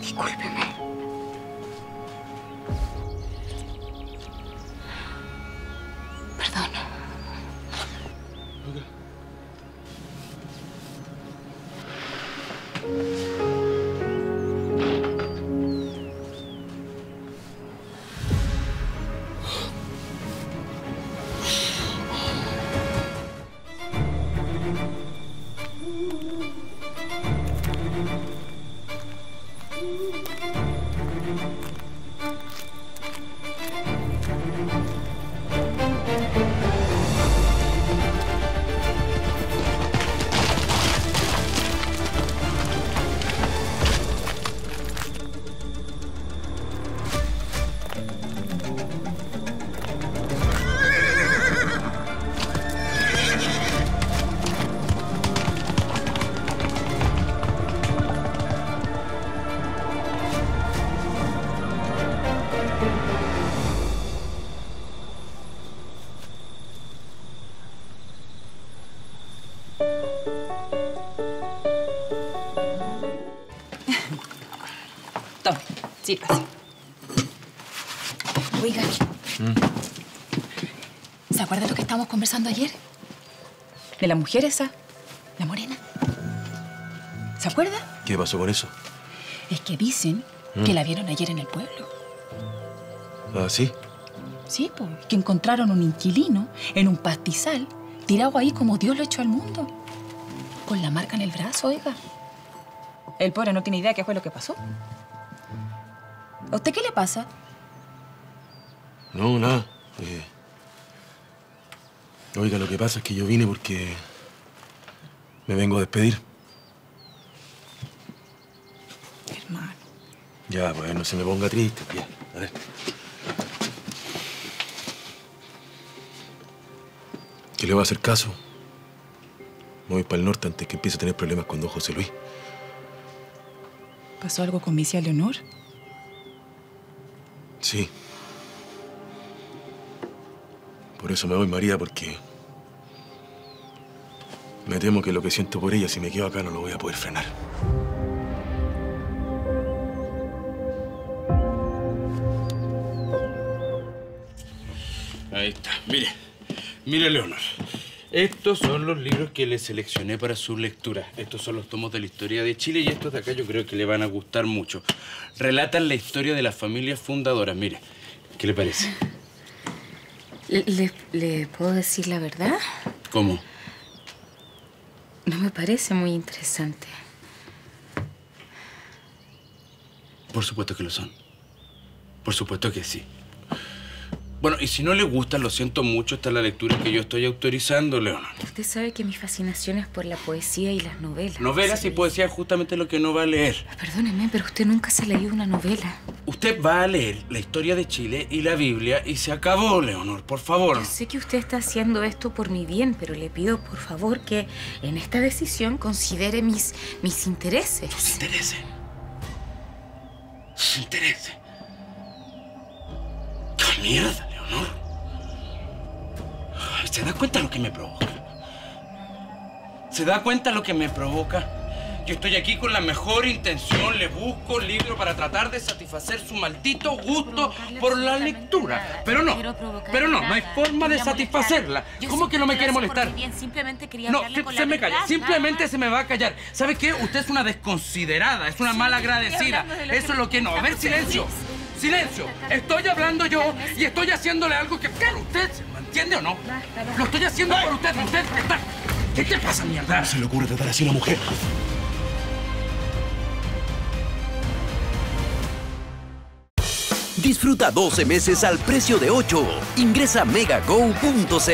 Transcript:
Discúlpeme. Perdón. Tome, sírvase. Oiga, ¿se acuerda de lo que estábamos conversando ayer? De la mujer esa, la morena. ¿Se acuerda? ¿Qué pasó con eso? Es que dicen que la vieron ayer en el pueblo. ¿Ah, sí? Sí, porque encontraron un inquilino en un pastizal tirado ahí como Dios lo echó al mundo. Con la marca en el brazo, oiga. El pobre no tiene idea de qué fue lo que pasó. ¿A usted qué le pasa? No, nada. Oiga, lo que pasa es que yo vine porque me vengo a despedir. Hermano. Ya, pues no se me ponga triste. Ya, a ver. ¿Qué le voy a hacer caso? Me voy para el norte antes que empiece a tener problemas con don José Luis. ¿Pasó algo con mi tía Leonor? Sí. Por eso me voy, María, porque me temo que lo que siento por ella, si me quedo acá, no lo voy a poder frenar. Ahí está. Mire. Mire, Leonor. Estos son los libros que le seleccioné para su lectura. Estos son los tomos de la historia de Chile y estos de acá yo creo que le van a gustar mucho. Relatan la historia de las familias fundadoras. Mire, ¿qué le parece? ¿Le puedo decir la verdad? ¿Cómo? No me parece muy interesante. Por supuesto que lo son. Por supuesto que sí. Bueno, y si no le gusta, lo siento mucho, está la lectura que yo estoy autorizando, Leonor. Usted sabe que mi fascinación es por la poesía y las novelas. Novelas y poesía es justamente lo que no va a leer. Perdóneme, pero usted nunca se ha leído una novela. Usted va a leer la historia de Chile y la Biblia y se acabó, Leonor, por favor. Yo sé que usted está haciendo esto por mi bien, pero le pido, por favor, que en esta decisión considere mis intereses. ¿Sus intereses? ¿Sus intereses? ¡Qué mierda! ¿No? ¿Se da cuenta lo que me provoca? ¿Se da cuenta lo que me provoca? Yo estoy aquí con la mejor intención, le busco libro para tratar de satisfacer su maldito gusto por la lectura. Nada. Pero no hay forma de satisfacerla. ¿Cómo que no me quiere molestar? Simplemente quería no, se me calla, simplemente se me va a callar. ¿Sabe qué? Usted es una desconsiderada, es una malagradecida. Eso es lo que no. A ver, silencio. ¡Silencio! Estoy hablando yo y estoy haciéndole algo que... Claro, usted, ¿me entiende o no? Lo estoy haciendo por usted, está... ¿Qué te pasa, mierda? ¿Cómo se le ocurre tratar así a una mujer? Disfruta 12 meses al precio de 8. Ingresa a megago.cl.